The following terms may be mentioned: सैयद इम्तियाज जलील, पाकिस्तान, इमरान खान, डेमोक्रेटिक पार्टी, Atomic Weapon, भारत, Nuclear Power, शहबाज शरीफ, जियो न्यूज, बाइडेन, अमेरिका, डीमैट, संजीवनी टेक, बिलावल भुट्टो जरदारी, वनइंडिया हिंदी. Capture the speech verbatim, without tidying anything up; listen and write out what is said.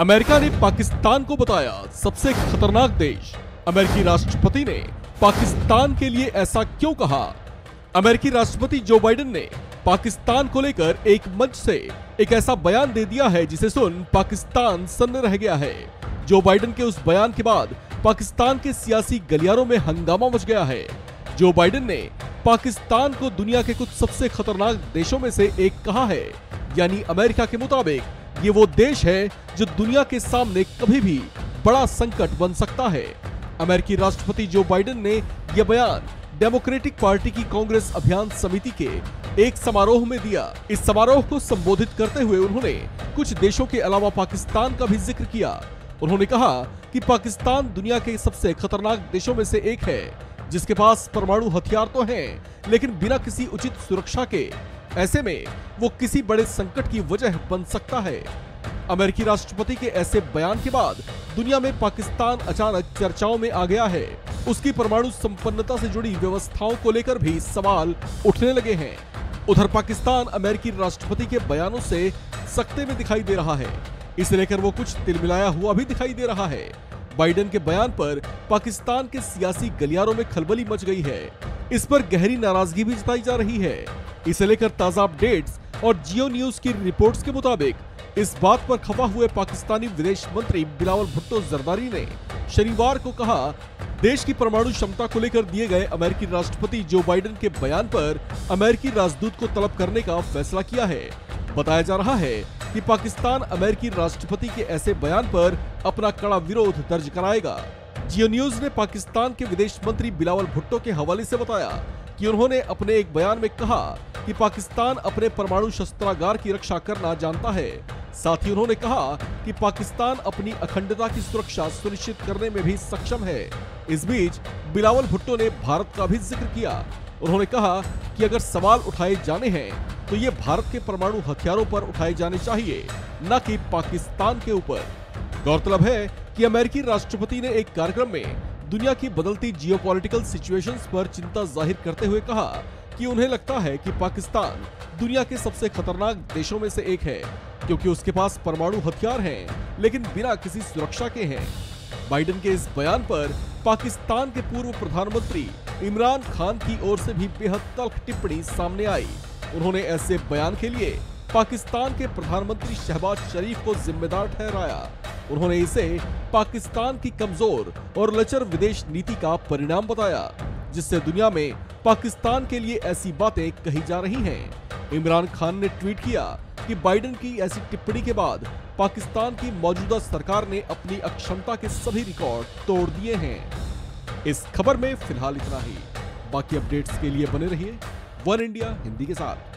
अमेरिका ने पाकिस्तान को बताया सबसे खतरनाक देश। अमेरिकी राष्ट्रपति ने पाकिस्तान के लिए ऐसा क्यों कहा? अमेरिकी राष्ट्रपति जो बाइडेन ने पाकिस्तान को लेकर एक मंच से एक ऐसा बयान दे दिया है जिसे सुन पाकिस्तान सन्न रह गया है। जो बाइडेन के उस बयान के बाद पाकिस्तान के सियासी गलियारों में हंगामा मच गया है। जो बाइडेन ने पाकिस्तान को दुनिया के कुछ सबसे खतरनाक देशों में से एक कहा है, यानी अमेरिका के मुताबिक ये वो देश है जो दुनिया के सामने कभी भी बड़ा संकट बन सकता है। अमेरिकी राष्ट्रपति जो बाइडेन ने यह बयान डेमोक्रेटिक पार्टी की कांग्रेस अभियान समिति के एक समारोह में दिया। इस समारोह को संबोधित करते हुए उन्होंने कुछ देशों के अलावा पाकिस्तान का भी जिक्र किया। उन्होंने कहा कि पाकिस्तान दुनिया के सबसे खतरनाक देशों में से एक है, जिसके पास परमाणु हथियार तो हैं, लेकिन बिना किसी उचित सुरक्षा के ऐसे में वो किसी बड़े संकट की वजह बन सकता है। अमेरिकी राष्ट्रपति के ऐसे बयान के बाद दुनिया में पाकिस्तान अचानक चर्चाओं में आ गया है। उसकी परमाणु संपन्नता से जुड़ी व्यवस्थाओं को लेकर भी सवाल उठने लगे हैं। उधर पाकिस्तान अमेरिकी राष्ट्रपति के बयानों से सख्ते में दिखाई दे रहा है। इसे लेकर वो कुछ तिलमिलाया हुआ भी दिखाई दे रहा है। बाइडेन के बयान पर पाकिस्तान के सियासी गलियारों में खलबली मच गई है। इस पर गहरी नाराजगी भी जताई जा रही है। इसे लेकर ताजा अपडेट्स और जियो न्यूज की रिपोर्ट्स के मुताबिक इस बात पर खफा हुए पाकिस्तानी विदेश मंत्री बिलावल भुट्टो जरदारी ने शनिवार को कहा, देश की परमाणु क्षमता को लेकर दिए गए अमेरिकी राष्ट्रपति जो बाइडेन के बयान पर अमेरिकी राजदूत को तलब करने का फैसला किया है। बताया जा रहा है कि पाकिस्तान अमेरिकी राष्ट्रपति के ऐसे बयान पर अपना कड़ा विरोध दर्ज कराएगा। जियो न्यूज ने पाकिस्तान के विदेश मंत्री बिलावल भुट्टो के हवाले से बताया कि उन्होंने अपने एक बयान में कहा कि पाकिस्तान अपने परमाणु शस्त्रागार की रक्षा करना जानता है। साथ ही उन्होंने कहा कि पाकिस्तान अपनी अखंडता की सुरक्षा सुनिश्चित करने में भी सक्षम है। इस बीच बिलावल भुट्टो ने भारत का भी जिक्र किया। उन्होंने कहा कि अगर सवाल उठाए जाने हैं तो ये भारत के परमाणु हथियारों पर उठाए जाने चाहिए, न कि पाकिस्तान के ऊपर। गौरतलब है कि अमेरिकी राष्ट्रपति ने एक कार्यक्रम में दुनिया की बदलती जियोपॉलिटिकल सिचुएशंस पर चिंता जाहिर करते हुए कहा कि उन्हें लगता है कि पाकिस्तान दुनिया के सबसे खतरनाक देशों में से एक है, क्योंकि उसके पास परमाणु हथियार हैं, लेकिन बिना किसी सुरक्षा के हैं। बाइडेन के इस बयान पर पाकिस्तान के पूर्व प्रधानमंत्री इमरान खान की ओर से भी बेहद तल्ख टिप्पणी सामने आई। उन्होंने ऐसे बयान के लिए पाकिस्तान के प्रधानमंत्री शहबाज शरीफ को जिम्मेदार ठहराया। उन्होंने इसे पाकिस्तान की कमजोर और लचर विदेश नीति का परिणाम बताया, जिससे दुनिया में पाकिस्तान के लिए ऐसी बातें कही जा रही हैं। इमरान खान ने ट्वीट किया कि बाइडेन की ऐसी टिप्पणी के बाद पाकिस्तान की मौजूदा सरकार ने अपनी अक्षमता के सभी रिकॉर्ड तोड़ दिए हैं। इस खबर में फिलहाल इतना ही। बाकी अपडेट्स के लिए बने रहिए वनइंडिया हिंदी के साथ।